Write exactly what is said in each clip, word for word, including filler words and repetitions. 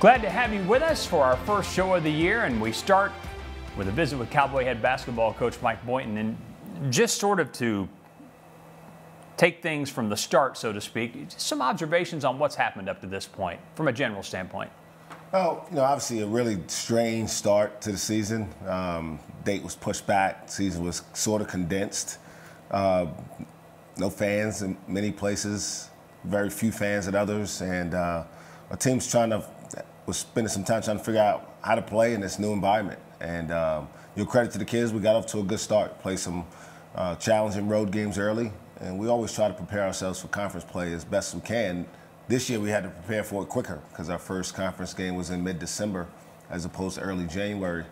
Glad to have you with us for our first show of the year, and we start with a visit with Cowboy head basketball coach Mike Boynton. And just sort of to take things from the start, so to speak, some observations on what's happened up to this point from a general standpoint. Well, you know, obviously a really strange start to the season. Um, date was pushed back, season was sort of condensed. Uh, no fans in many places, very few fans at others, and uh, our team's trying to was spending some time trying to figure out how to play in this new environment. And um, you know, credit to the kids, we got off to a good start, played some uh, challenging road games early, and we always try to prepare ourselves for conference play as best we can. This year we had to prepare for it quicker because our first conference game was in mid-December as opposed to early January.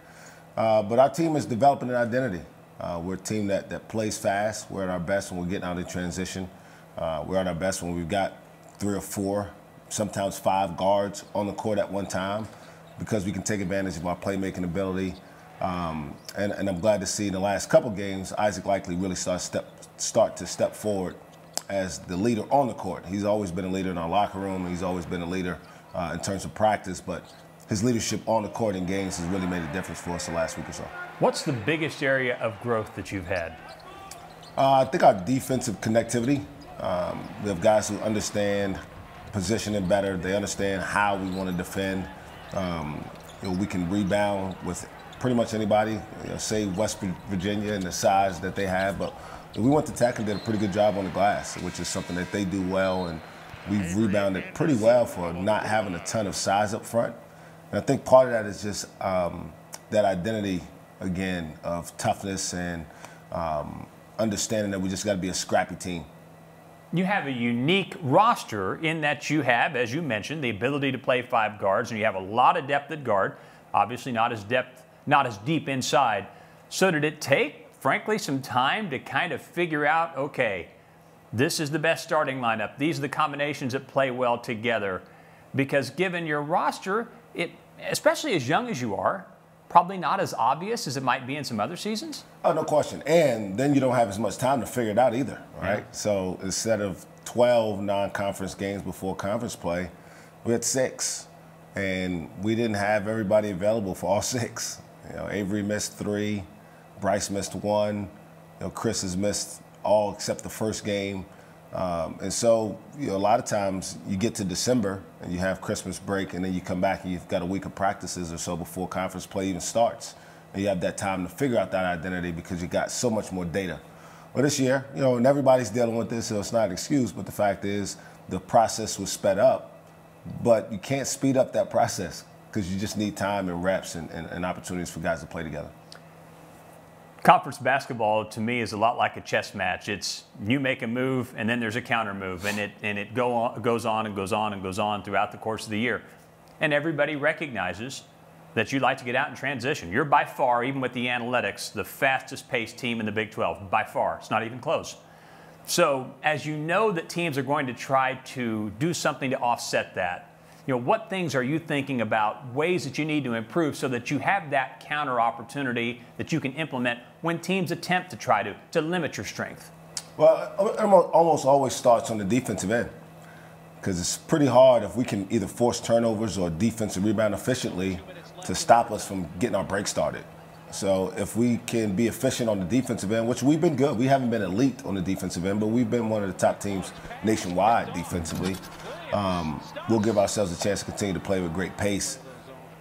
Uh, but our team is developing an identity. Uh, we're a team that, that plays fast. We're at our best when we're getting out of transition. Uh, we're at our best when we've got three or four, sometimes five guards on the court at one time, because we can take advantage of our playmaking ability. Um, and, and I'm glad to see in the last couple games, Isaac Likely really start, step, start to step forward as the leader on the court. He's always been a leader in our locker room. He's always been a leader uh, in terms of practice, but his leadership on the court in games has really made a difference for us the last week or so. What's the biggest area of growth that you've had? Uh, I think our defensive connectivity. Um, we have guys who understand positioning better. They understand how we want to defend. Um, you know, we can rebound with pretty much anybody, you know, say West Virginia and the size that they have. But we went to tackle and did a pretty good job on the glass, which is something that they do well. And we've rebounded pretty well for not having a ton of size up front. And I think part of that is just um, that identity, again, of toughness and um, understanding that we just got to be a scrappy team. You have a unique roster in that you have, as you mentioned, the ability to play five guards, and you have a lot of depth at guard, obviously not as depth, not as deep inside. So did it take, frankly, some time to kind of figure out, okay, this is the best starting lineup. These are the combinations that play well together. Because given your roster, it, especially as young as you are, probably not as obvious as it might be in some other seasons? Oh, no question. And then you don't have as much time to figure it out either, right? Yeah. So instead of twelve non-conference games before conference play, we had six. And we didn't have everybody available for all six. You know, Avery missed three. Bryce missed one. You know, Chris has missed all except the first game. Um, and so, you know, a lot of times you get to December and you have Christmas break, and then you come back and you've got a week of practices or so before conference play even starts. And you have that time to figure out that identity because you got so much more data. Well, this year, you know, and everybody's dealing with this, so it's not an excuse, but the fact is the process was sped up, but you can't speed up that process because you just need time and reps and, and, and opportunities for guys to play together. Conference basketball, to me, is a lot like a chess match. It's you make a move, and then there's a counter move, and it, and it go on, goes on and goes on and goes on throughout the course of the year. And everybody recognizes that you like to get out and transition. You're by far, even with the analytics, the fastest-paced team in the Big twelve, by far. It's not even close. So as you know that teams are going to try to do something to offset that, you know, what things are you thinking about, ways that you need to improve so that you have that counter opportunity that you can implement when teams attempt to try to, to limit your strength? Well, it almost always starts on the defensive end because it's pretty hard if we can either force turnovers or defensive rebound efficiently to stop us from getting our break started. So if we can be efficient on the defensive end, which we've been good. We haven't been elite on the defensive end, but we've been one of the top teams nationwide defensively. Um, we'll give ourselves a chance to continue to play with great pace.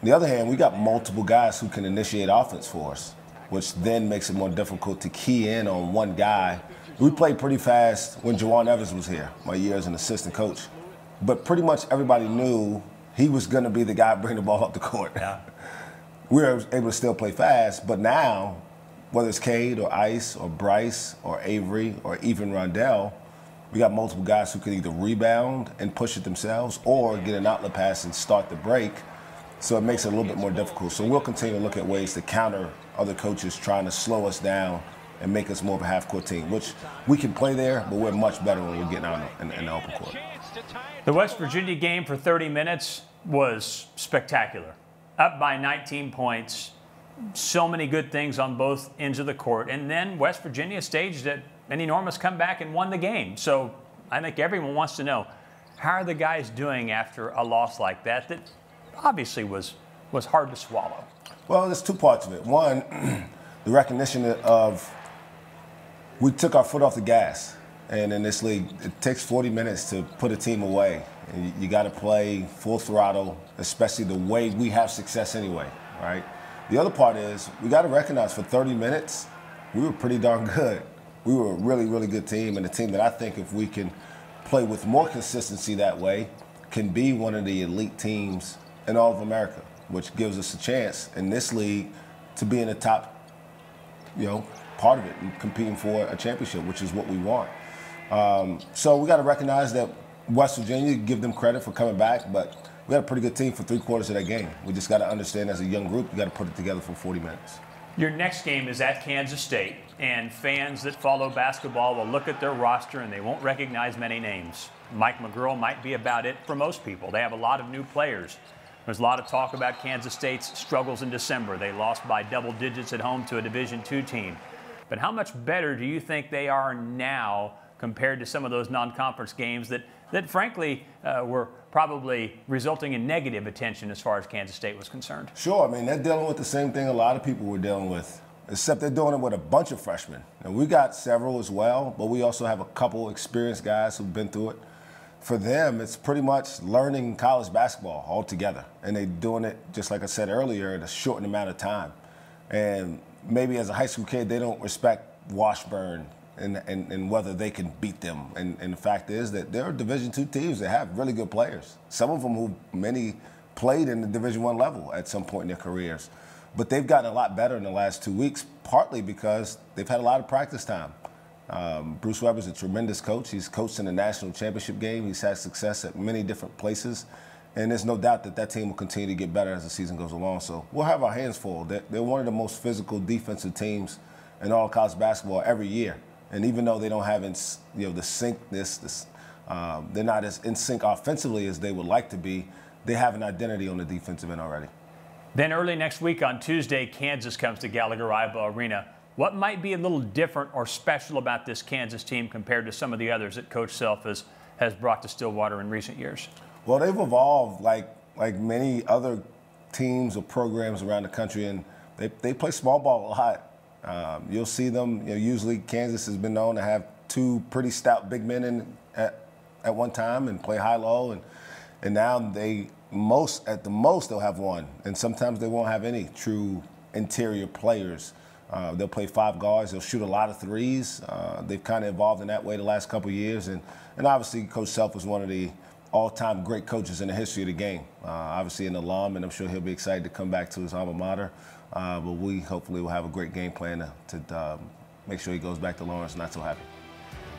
On the other hand, we got multiple guys who can initiate offense for us, which then makes it more difficult to key in on one guy. We played pretty fast when Jawan Evans was here, my year as an assistant coach. But pretty much everybody knew he was going to be the guy bringing the ball up the court. Yeah. We were able to still play fast, but now, whether it's Cade or Ice or Bryce or Avery or even Rondell, we got multiple guys who can either rebound and push it themselves or get an outlet pass and start the break. So it makes it a little bit more difficult. So we'll continue to look at ways to counter other coaches trying to slow us down and make us more of a half-court team, which we can play there, but we're much better when we're getting out in, in the open court. The West Virginia game for thirty minutes was spectacular. Up by nineteen points, so many good things on both ends of the court. And then West Virginia staged it. An enormous comeback and won the game. So I think everyone wants to know, how are the guys doing after a loss like that that obviously was was hard to swallow? Well, there's two parts of it. One, the recognition of we took our foot off the gas. And in this league, it takes forty minutes to put a team away. And you got to play full throttle, especially the way we have success anyway, right? The other part is we got to recognize for thirty minutes, we were pretty darn good. We were a really, really good team, and a team that I think if we can play with more consistency that way can be one of the elite teams in all of America, which gives us a chance in this league to be in the top, you know, part of it and competing for a championship, which is what we want. Um, so we got to recognize that West Virginia, give them credit for coming back, but we had a pretty good team for three quarters of that game. We just got to understand as a young group, you got to put it together for forty minutes. Your next game is at Kansas State, and fans that follow basketball will look at their roster and they won't recognize many names. Mike McGurl might be about it for most people. They have a lot of new players. There's a lot of talk about Kansas State's struggles in December. They lost by double digits at home to a Division two team. But how much better do you think they are now compared to some of those non-conference games that, that frankly, uh, were probably resulting in negative attention as far as Kansas State was concerned? Sure. I mean, they're dealing with the same thing a lot of people were dealing with, except they're doing it with a bunch of freshmen. And we got several as well, but we also have a couple experienced guys who've been through it. For them, it's pretty much learning college basketball altogether. And they're doing it, just like I said earlier, in a shortened amount of time. And maybe as a high school kid, they don't respect Washburn, And, and, and whether they can beat them. And, and the fact is that there are Division two teams that have really good players, some of them who many played in the Division one level at some point in their careers. But they've gotten a lot better in the last two weeks, partly because they've had a lot of practice time. Um, Bruce Weber's a tremendous coach. He's coached in the national championship game. He's had success at many different places. And there's no doubt that that team will continue to get better as the season goes along. So we'll have our hands full. They're, they're one of the most physical defensive teams in all college basketball every year. And even though they don't have, in, you know, the sync, this, this um, they're not as in sync offensively as they would like to be. They have an identity on the defensive end already. Then early next week on Tuesday, Kansas comes to Gallagher-Iba Arena. What might be a little different or special about this Kansas team compared to some of the others that Coach Self has, has brought to Stillwater in recent years? Well, they've evolved like like many other teams or programs around the country, and they they play small ball a lot. Um, you'll see them, you know, usually Kansas has been known to have two pretty stout big men in, at, at one time and play high-low, and, and now they most, at the most, they'll have one. And sometimes they won't have any true interior players. Uh, they'll play five guards. They'll shoot a lot of threes. Uh, they've kind of evolved in that way the last couple of years. And, and obviously, Coach Self was one of the all-time great coaches in the history of the game. Uh, obviously an alum, and I'm sure he'll be excited to come back to his alma mater. Uh, but we hopefully will have a great game plan to, to uh, make sure he goes back to Lawrence not so happy.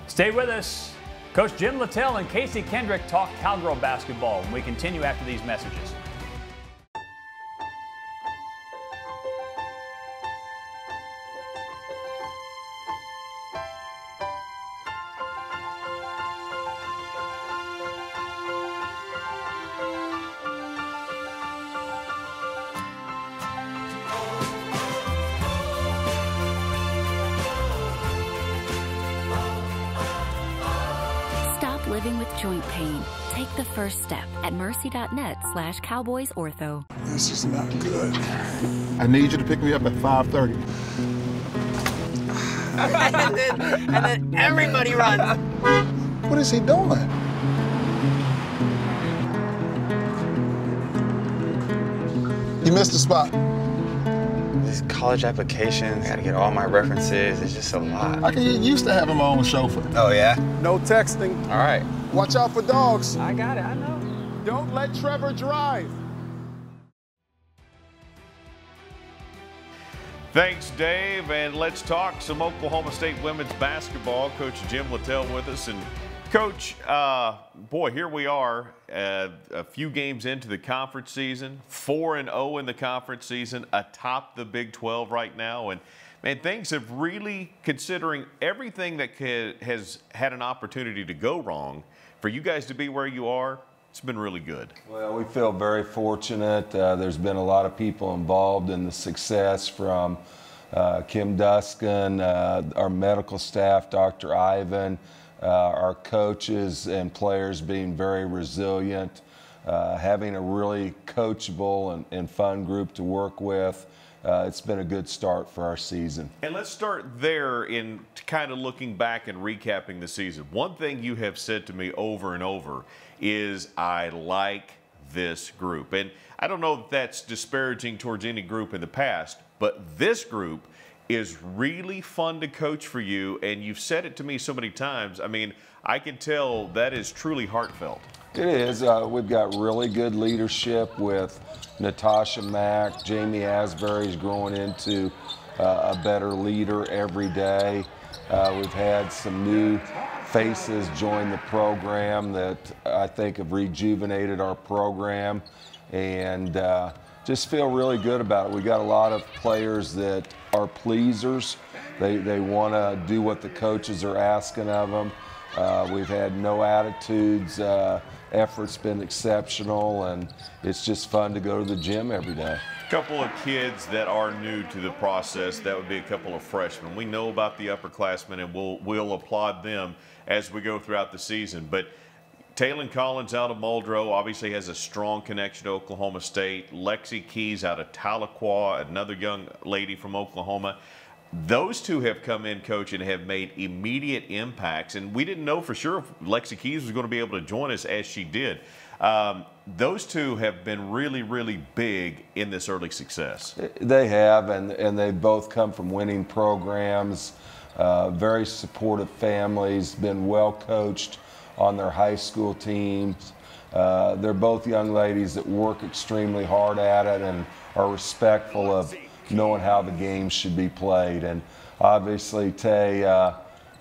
Stay with us. Coach Jim Littell and Casey Kendrick talk Cowgirl basketball, and we continue after these messages. First step at mercy dot net slash cowboys ortho. This is not good. I need you to pick me up at five thirty. and, then, and then everybody runs. What is he doing? You missed a spot. This college application, I gotta get all my references. It's just a lot. I can get used to having my own chauffeur. Oh, yeah? No texting. All right. Watch out for dogs. I got it, I know. Don't let Trevor drive. Thanks, Dave, and let's talk some Oklahoma State women's basketball. Coach Jim Littell with us. And Coach, uh, boy, here we are uh, a few games into the conference season, four and oh in the conference season, atop the Big twelve right now. And man, things have really, considering everything that has had an opportunity to go wrong, for you guys to be where you are, it's been really good. Well, we feel very fortunate. Uh, there's been a lot of people involved in the success, from uh, Kim Duskin, uh, our medical staff, Doctor Ivan, uh, our coaches and players being very resilient. uh, having a really coachable and, and fun group to work with. Uh, it's been a good start for our season. And let's start there in kind of looking back and recapping the season. One thing you have said to me over and over is I like this group. And I don't know if that's disparaging towards any group in the past, but this group is really fun to coach for you, and you've said it to me so many times. I mean, I can tell that is truly heartfelt. It is. Uh, we've got really good leadership with Tasha Mack. Jamie Asbury is growing into uh, a better leader every day. Uh, we've had some new faces join the program that I think have rejuvenated our program, and uh, just feel really good about it. We got a lot of players that are pleasers. They, they want to do what the coaches are asking of them. Uh, we've had no attitudes. Uh, effort's been exceptional, and it's just fun to go to the gym every day. A couple of kids that are new to the process, that would be a couple of freshmen. We know about the upperclassmen, and we'll, we'll applaud them as we go throughout the season. But Taylin Collins out of Muldrow obviously has a strong connection to Oklahoma State. Lexi Keys out of Tahlequah, another young lady from Oklahoma. Those two have come in, Coach, and have made immediate impacts. And we didn't know for sure if Lexi Keys was going to be able to join us as she did. Um, those two have been really, really big in this early success. They have, and, and they've both come from winning programs, uh, very supportive families, been well coached on their high school teams. Uh, they're both young ladies that work extremely hard at it and are respectful of knowing how the game should be played. And obviously Tay, uh,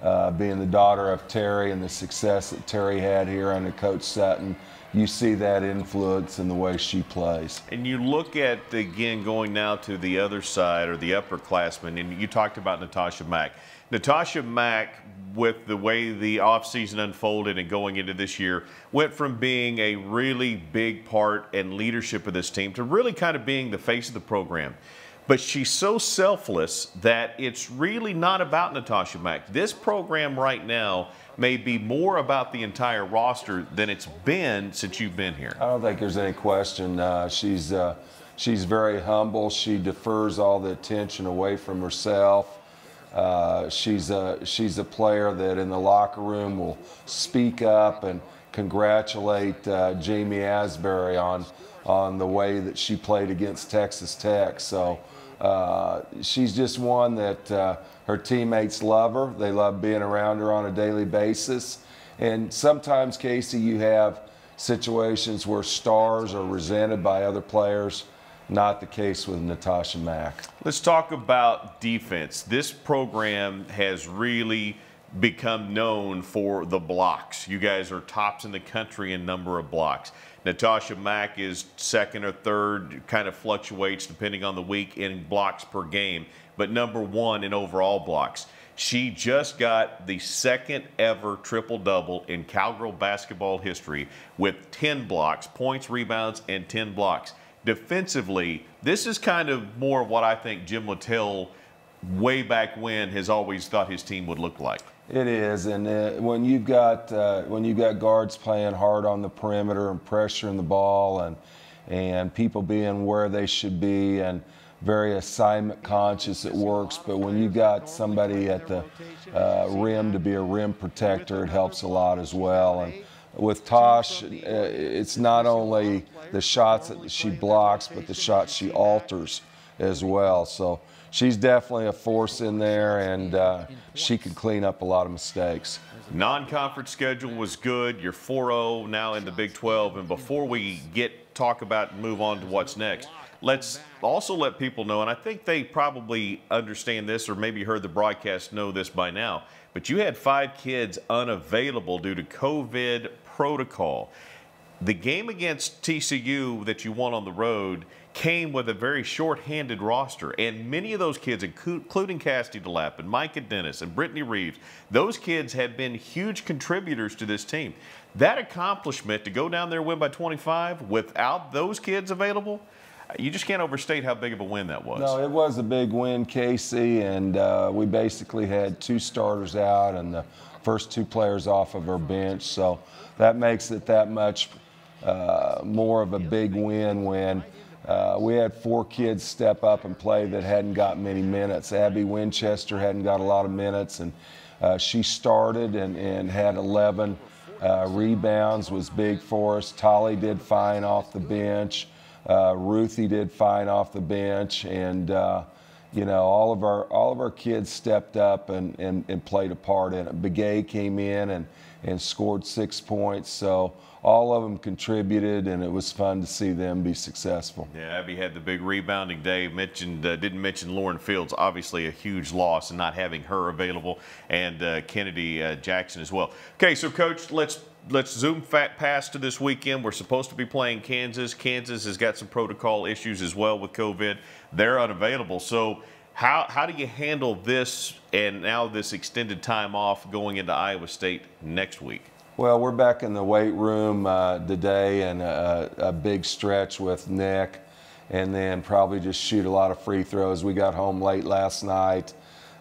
uh, being the daughter of Terry and the success that Terry had here under Coach Sutton, you see that influence in the way she plays. And you look at, again, going now to the other side or the upperclassmen, and you talked about Tasha Mack. Tasha Mack, with the way the offseason unfolded and going into this year, went from being a really big part and leadership of this team to really kind of being the face of the program. But she's so selfless that it's really not about Tasha Mack. This program right now may be more about the entire roster than it's been since you've been here. I don't think there's any question. Uh, she's, uh, she's very humble. She defers all the attention away from herself. Uh, she's, a, she's a player that in the locker room will speak up and congratulate uh, Jamie Asbury on, on the way that she played against Texas Tech. So uh, she's just one that uh, her teammates love her. They love being around her on a daily basis. And sometimes, Casey, you have situations where stars are resented by other players. Not the case with Tasha Mack. Let's talk about defense. This program has really become known for the blocks. You guys are tops in the country in number of blocks. Tasha Mack is second or third, kind of fluctuates depending on the week in blocks per game, but number one in overall blocks. She just got the second ever triple-double in Cowgirl basketball history with ten blocks, points, rebounds, and ten blocks. Defensively, this is kind of more what I think Jim Littell way back when has always thought his team would look like. It is, and uh, when you've got uh, when you've got guards playing hard on the perimeter and pressuring the ball, and and people being where they should be, and very assignment conscious, it works. But when you've got somebody at the uh, rim to be a rim protector, it helps a lot as well. And with Tosh, it's not only the shots that she blocks, but the shots she alters as well. So she's definitely a force in there, and uh, she can clean up a lot of mistakes. Non-conference schedule was good. You're four oh now in the Big twelve. And before we get talk about and move on to what's next, let's also let people know, and I think they probably understand this or maybe heard the broadcast know this by now, but you had five kids unavailable due to COVID protocol. The game against T C U that you won on the road came with a very short-handed roster, and many of those kids, including Cassidy DeLapp and Micah Dennis and Brittany Reeves, those kids have been huge contributors to this team. That accomplishment, to go down there and win by twenty-five without those kids available, you just can't overstate how big of a win that was. No, it was a big win, Casey, and uh, we basically had two starters out and the first two players off of our bench, so that makes it that much uh, more of a big win when uh, we had four kids step up and play that hadn't got many minutes. Abby Winchester hadn't got a lot of minutes, and uh, she started and, and had eleven uh, rebounds, was big for us. Tolly did fine off the bench. Uh, Ruthie did fine off the bench, and uh, you know, all of our all of our kids stepped up and, and, and played a part in it. Begay came in and, and scored six points, so all of them contributed, and it was fun to see them be successful. Yeah, Abby had the big rebounding day. Mentioned uh, didn't mention Lauren Fields, obviously a huge loss and not having her available, and uh, Kennedy uh, Jackson as well. Okay, so Coach, let's. Let's zoom fat past to this weekend. We're supposed to be playing Kansas. Kansas has got some protocol issues as well with COVID. They're unavailable. So how, how do you handle this and now this extended time off going into Iowa State next week? Well, we're back in the weight room uh, today, and a, a big stretch with Nick, and then probably just shoot a lot of free throws. We got home late last night,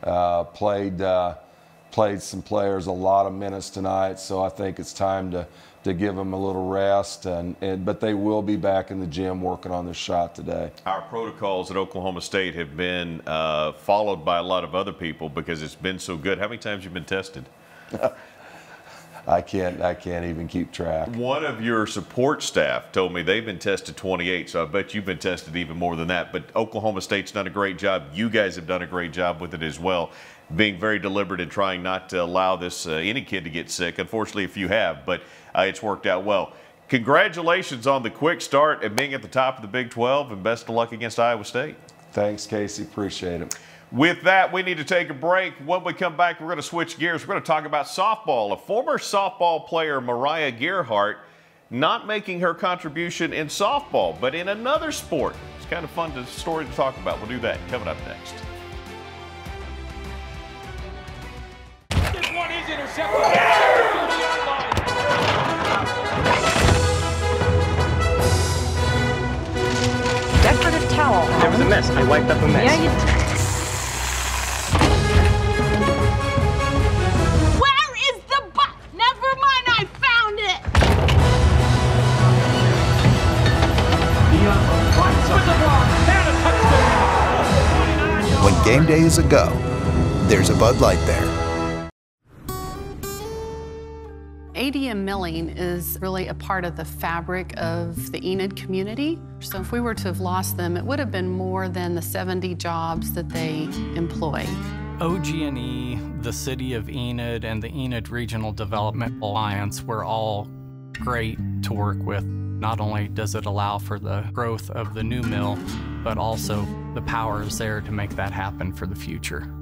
uh, played uh, – played some players a lot of minutes tonight, so I think it's time to to give them a little rest. And, and but they will be back in the gym working on their shot today. Our protocols at Oklahoma State have been uh, followed by a lot of other people because it's been so good. How many times you've been tested? I can't. I can't even keep track. One of your support staff told me they've been tested twenty-eight, so I bet you've been tested even more than that. But Oklahoma State's done a great job. You guys have done a great job with it as well, being very deliberate and trying not to allow this uh, any kid to get sick. Unfortunately, if you have, but uh, it's worked out well. Congratulations on the quick start and being at the top of the Big twelve, and best of luck against Iowa State. Thanks, Casey. Appreciate it. With that, we need to take a break. When we come back, we're going to switch gears. We're going to talk about softball. A former softball player, Mariah Gearhart, not making her contribution in softball, but in another sport. It's kind of fun to, story to talk about. We'll do that coming up next. One is intercepted. Decorative towel. There was a mess. I wiped up a mess. Yeah, you did. Where is the buck? Never mind, I found it. When game day is a go, there's a Bud Light there. A D M milling is really a part of the fabric of the Enid community. So if we were to have lost them, it would have been more than the seventy jobs that they employ. O G and E, the City of Enid, and the Enid Regional Development Alliance were all great to work with. Not only does it allow for the growth of the new mill, but also the power is there to make that happen for the future.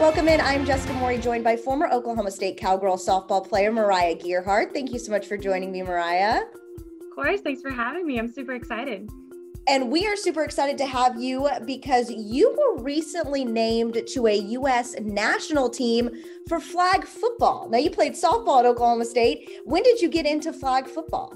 Welcome in. I'm Jessica Morey, joined by former Oklahoma State Cowgirl softball player Mariah Gearhart. Thank you so much for joining me, Mariah. Of course. Thanks for having me. I'm super excited. And we are super excited to have you because you were recently named to a U S national team for flag football. Now, you played softball at Oklahoma State. When did you get into flag football?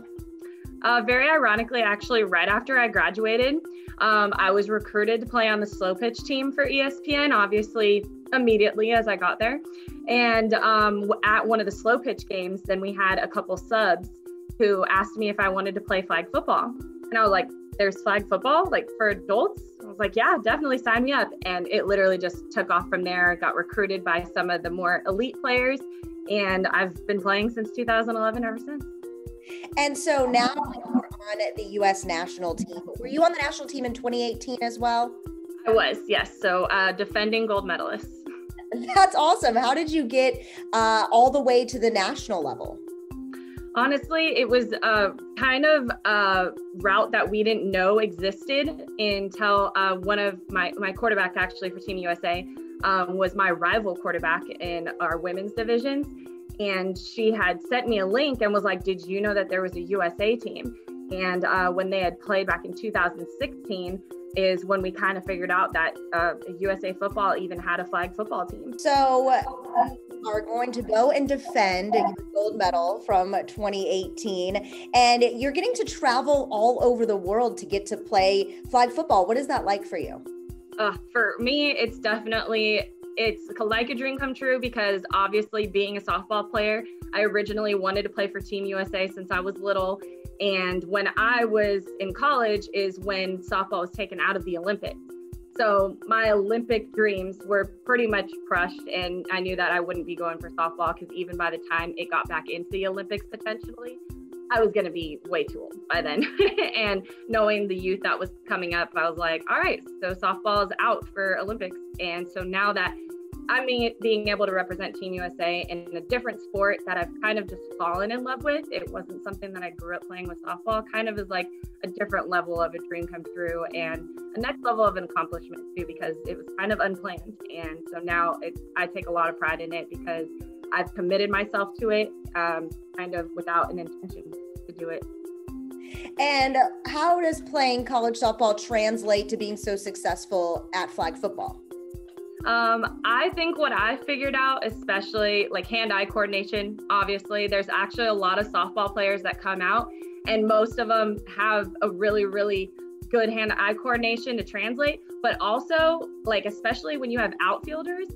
Uh, very ironically, actually, right after I graduated, um, I was recruited to play on the slow pitch team for E S P N, obviously immediately as I got there. And um, at one of the slow pitch games, then we had a couple subs who asked me if I wanted to play flag football. And I was like, there's flag football, like for adults? I was like, yeah, definitely sign me up. And it literally just took off from there. I got recruited by some of the more elite players, and I've been playing since two thousand eleven ever since. And so now you're on the U S national team. Were you on the national team in twenty eighteen as well? I was, yes. So uh, defending gold medalist. That's awesome. How did you get uh, all the way to the national level? Honestly, it was uh, kind of a route that we didn't know existed until uh, one of my, my quarterback actually for Team U S A um, was my rival quarterback in our women's divisions. And she had sent me a link and was like, did you know that there was a U S A team? And uh, when they had played back in two thousand sixteen is when we kind of figured out that uh, U S A football even had a flag football team. So you are going to go and defend your gold medal from twenty eighteen. And you're getting to travel all over the world to get to play flag football. What is that like for you? Uh, for me, it's definitely it's like a dream come true because obviously being a softball player, I originally wanted to play for Team U S A since I was little. And when I was in college is when softball was taken out of the Olympics. So my Olympic dreams were pretty much crushed, and I knew that I wouldn't be going for softball because even by the time it got back into the Olympics potentially, I was going to be way too old by then. And knowing the youth that was coming up, I was like, all right, so softball is out for Olympics. And so now that I'm being able to represent Team U S A in a different sport that I've kind of just fallen in love with, it wasn't something that I grew up playing with softball, kind of is like a different level of a dream come true and a next level of an accomplishment too, because it was kind of unplanned. And so now it's, I take a lot of pride in it because I've committed myself to it, um, kind of without an intention to do it. And how does playing college softball translate to being so successful at flag football? Um, I think what I figured out, especially like hand-eye coordination, obviously, there's actually a lot of softball players that come out and most of them have a really, really good hand-eye coordination to translate. But also, like, especially when you have outfielders,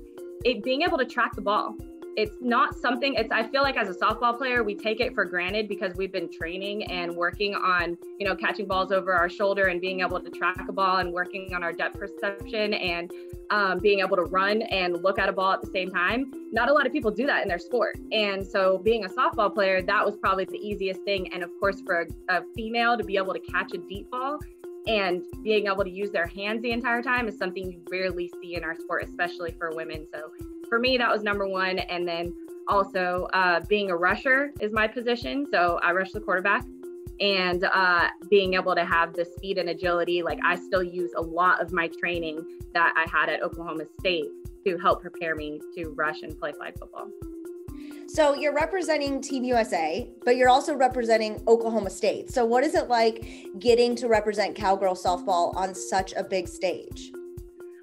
it being able to track the ball. It's not something, it's, I feel like as a softball player, we take it for granted because we've been training and working on, you know, catching balls over our shoulder and being able to track a ball and working on our depth perception and um, being able to run and look at a ball at the same time. Not a lot of people do that in their sport. And so being a softball player, that was probably the easiest thing. And of course, for a, a female to be able to catch a deep ball and being able to use their hands the entire time is something you rarely see in our sport, especially for women. So for me, that was number one. And then also uh, being a rusher is my position. So I rush the quarterback and uh, being able to have the speed and agility. Like I still use a lot of my training that I had at Oklahoma State to help prepare me to rush and play flag football. So you're representing Team U S A, but you're also representing Oklahoma State. So what is it like getting to represent Cowgirl softball on such a big stage?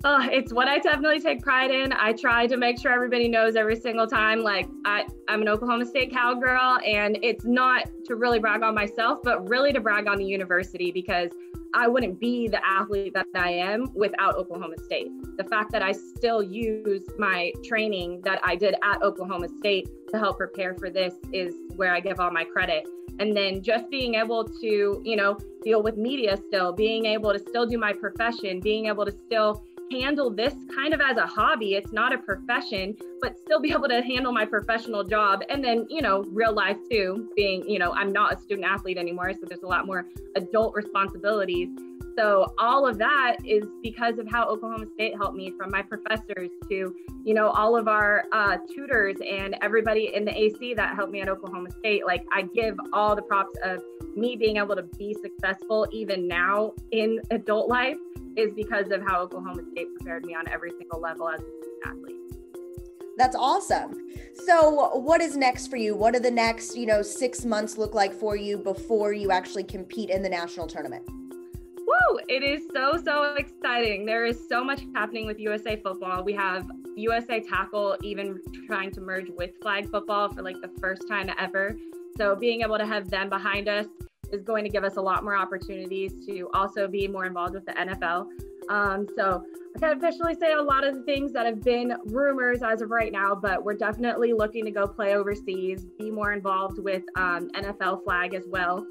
Oh, it's what I definitely take pride in. I try to make sure everybody knows every single time, like I, I'm an Oklahoma State Cowgirl, and it's not to really brag on myself, but really to brag on the university because I wouldn't be the athlete that I am without Oklahoma State. The fact that I still use my training that I did at Oklahoma State to help prepare for this is where I give all my credit. And then just being able to, you know, deal with media still, being able to still do my profession, being able to still handle this kind of as a hobby, it's not a profession, but still be able to handle my professional job. And then, you know, real life too, being, you know, I'm not a student athlete anymore, so there's a lot more adult responsibilities. So all of that is because of how Oklahoma State helped me, from my professors to, you know, all of our uh, tutors and everybody in the A C that helped me at Oklahoma State. Like I give all the props of me being able to be successful even now in adult life is because of how Oklahoma State prepared me on every single level as an athlete. That's awesome. So what is next for you? What do the next, you know, six months look like for you before you actually compete in the national tournament? Woo! It is so, so exciting. There is so much happening with U S A football. We have U S A tackle even trying to merge with flag football for like the first time ever. So being able to have them behind us is going to give us a lot more opportunities to also be more involved with the N F L. Um, so I can officially say a lot of the things that have been rumors as of right now, but we're definitely looking to go play overseas, be more involved with um, N F L flag as well,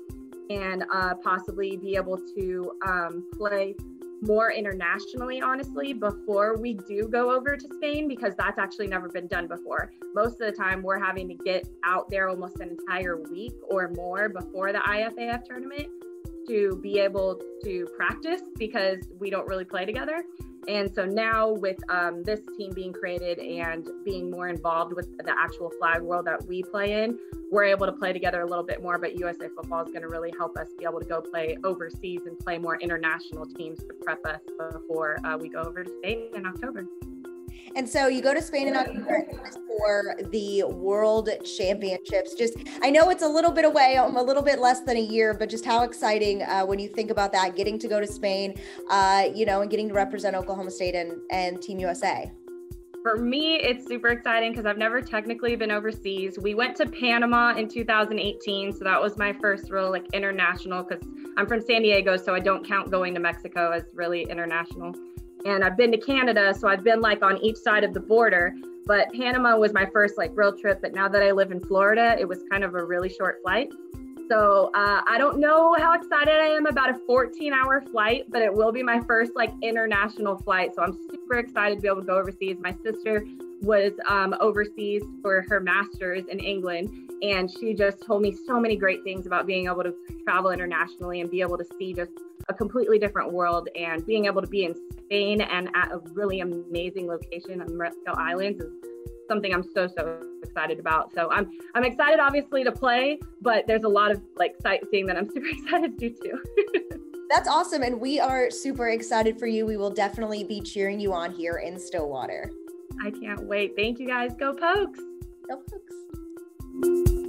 and uh, possibly be able to um, play more internationally, honestly, before we do go over to Spain, because that's actually never been done before. Most of the time we're having to get out there almost an entire week or more before the I F A F tournament to be able to practice because we don't really play together. And so now with um, this team being created and being more involved with the actual flag world that we play in, we're able to play together a little bit more, but U S A football is going to really help us be able to go play overseas and play more international teams to prep us before uh, we go over to Spain in October. And so you go to Spain in October for the World Championships. Just, I know it's a little bit away, a little bit less than a year, but just how exciting uh, when you think about that, getting to go to Spain, uh, you know, and getting to represent Oklahoma State and, and Team U S A. For me, it's super exciting because I've never technically been overseas. We went to Panama in two thousand eighteen, so that was my first real like international, because I'm from San Diego, so I don't count going to Mexico as really international. and I've been to Canada, so I've been like on each side of the border. But Panama was my first like real trip. But now that I live in Florida, it was kind of a really short flight. So uh, I don't know how excited I am about a fourteen hour flight, but it will be my first like international flight. So I'm super excited to be able to go overseas. My sister was um, overseas for her master's in England. And she just told me so many great things about being able to travel internationally and be able to see just a completely different world, and being able to be in Spain and at a really amazing location on Marco Islands is something I'm so, so excited about. So I'm I'm excited obviously to play, but there's a lot of like sightseeing that I'm super excited to do too. That's awesome. And we are super excited for you. We will definitely be cheering you on here in Stillwater. I can't wait. Thank you guys. Go Pokes. Go Pokes.